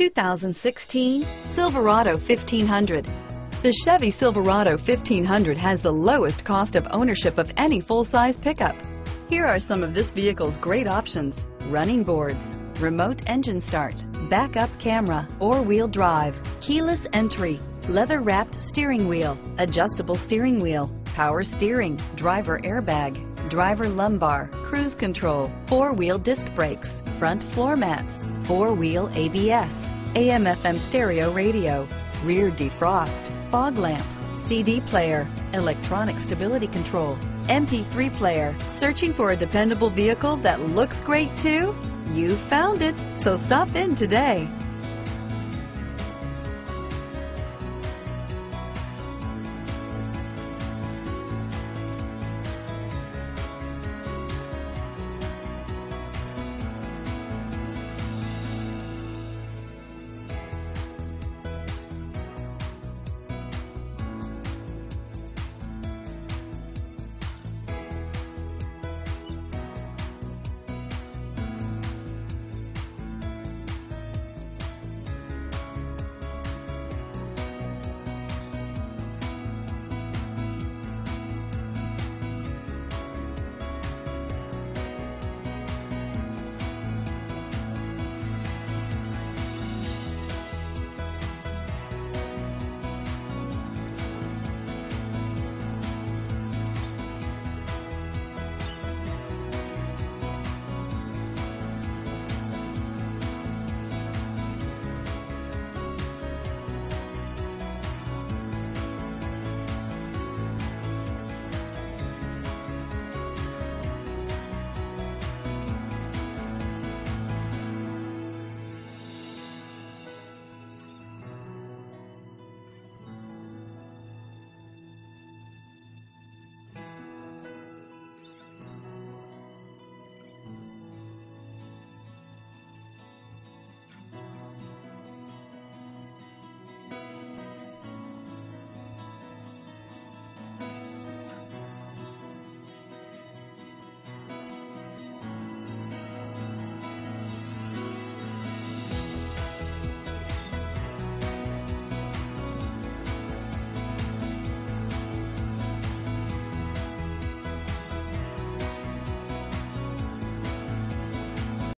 2016 Silverado 1500. The Chevy Silverado 1500 has the lowest cost of ownership of any full-size pickup. Here are some of this vehicle's great options: running boards, remote engine start, backup camera, all-wheel drive, keyless entry, leather-wrapped steering wheel, adjustable steering wheel, power steering, driver airbag, driver lumbar, cruise control, four-wheel disc brakes, front floor mats, four-wheel ABS, AM/FM stereo radio, rear defrost, fog lamps, CD player, electronic stability control, MP3 player. Searching for a dependable vehicle that looks great too? You found it, so stop in today.